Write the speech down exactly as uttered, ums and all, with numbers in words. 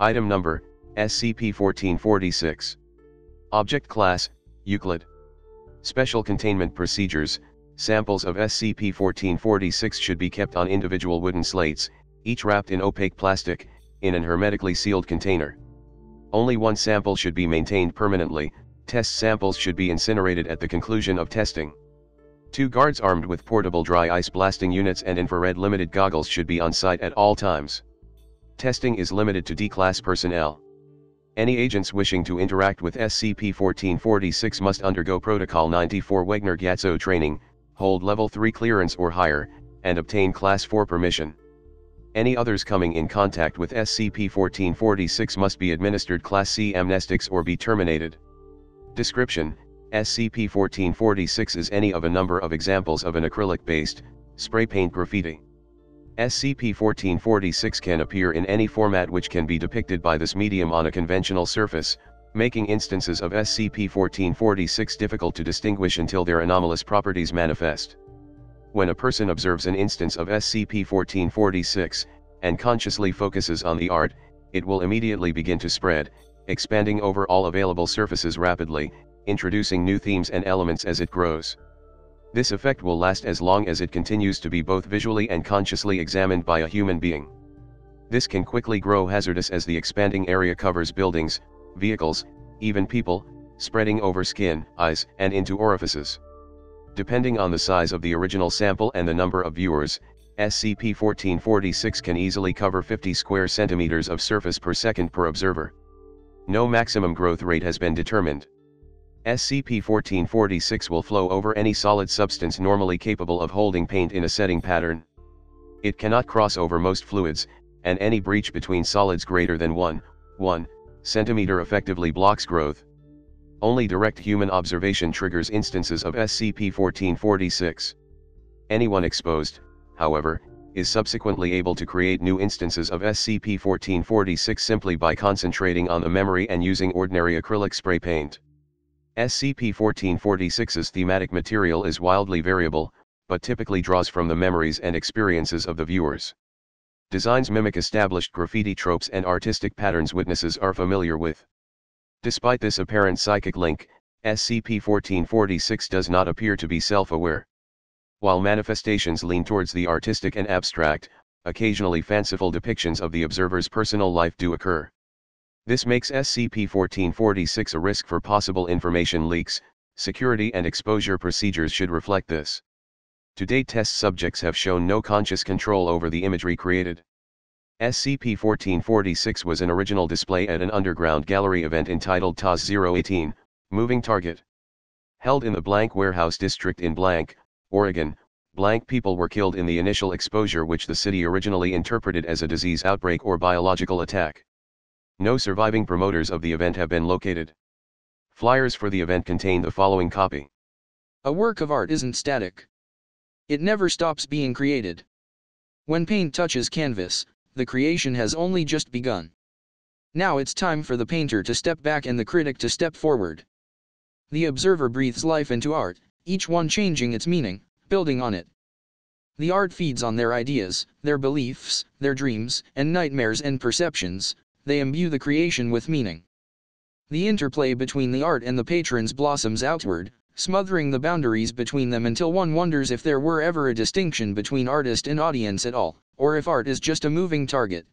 Item number, S C P fourteen forty-six. Object class, Euclid. Special containment procedures, samples of S C P fourteen forty-six should be kept on individual wooden slates, each wrapped in opaque plastic, in an hermetically sealed container. Only one sample should be maintained permanently. Test samples should be incinerated at the conclusion of testing. Two guards armed with portable dry ice blasting units and infrared limited goggles should be on site at all times. Testing is limited to D-class personnel. Any agents wishing to interact with S C P fourteen forty-six must undergo Protocol ninety-four Wegner-Gatzo training, hold Level three clearance or higher, and obtain Class four permission. Any others coming in contact with S C P fourteen forty-six must be administered Class C amnestics or be terminated. Description: S C P fourteen forty-six is any of a number of examples of an acrylic-based, spray paint graffiti. S C P fourteen forty-six can appear in any format which can be depicted by this medium on a conventional surface, making instances of S C P fourteen forty-six difficult to distinguish until their anomalous properties manifest. When a person observes an instance of S C P fourteen forty-six, and consciously focuses on the art, it will immediately begin to spread, expanding over all available surfaces rapidly, introducing new themes and elements as it grows. This effect will last as long as it continues to be both visually and consciously examined by a human being. This can quickly grow hazardous as the expanding area covers buildings, vehicles, even people, spreading over skin, eyes, and into orifices. Depending on the size of the original sample and the number of viewers, S C P fourteen forty-six can easily cover fifty square centimeters of surface per second per observer. No maximum growth rate has been determined. S C P fourteen forty-six will flow over any solid substance normally capable of holding paint in a setting pattern. It cannot cross over most fluids, and any breach between solids greater than one point one centimeter effectively blocks growth. Only direct human observation triggers instances of S C P fourteen forty-six. Anyone exposed, however, is subsequently able to create new instances of S C P fourteen forty-six simply by concentrating on the memory and using ordinary acrylic spray paint. S C P fourteen forty-six's thematic material is wildly variable, but typically draws from the memories and experiences of the viewers. Designs mimic established graffiti tropes and artistic patterns witnesses are familiar with. Despite this apparent psychic link, S C P fourteen forty-six does not appear to be self-aware. While manifestations lean towards the artistic and abstract, occasionally fanciful depictions of the observer's personal life do occur. This makes S C P fourteen forty-six a risk for possible information leaks. Security and exposure procedures should reflect this. To date, test subjects have shown no conscious control over the imagery created. S C P fourteen forty-six was an original display at an underground gallery event entitled T A S zero eighteen, Moving Target. Held in the Blank Warehouse District in Blank, Oregon, Blank people were killed in the initial exposure, which the city originally interpreted as a disease outbreak or biological attack. No surviving promoters of the event have been located. Flyers for the event contain the following copy. A work of art isn't static. It never stops being created. When paint touches canvas, the creation has only just begun. Now it's time for the painter to step back and the critic to step forward. The observer breathes life into art, each one changing its meaning, building on it. The art feeds on their ideas, their beliefs, their dreams, and nightmares and perceptions. They imbue the creation with meaning. The interplay between the art and the patrons blossoms outward, smothering the boundaries between them until one wonders if there were ever a distinction between artist and audience at all, or if art is just a moving target.